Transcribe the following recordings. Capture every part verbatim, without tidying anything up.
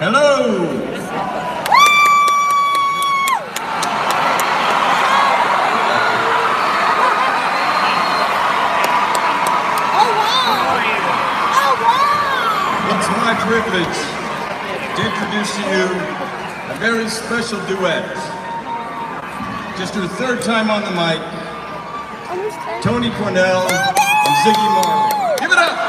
Hello! It's my privilege to introduce to you a very special duet. Just for the third time on the mic, Tony Cornell and Ziggy Marley. Give it up!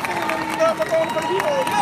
Thank you.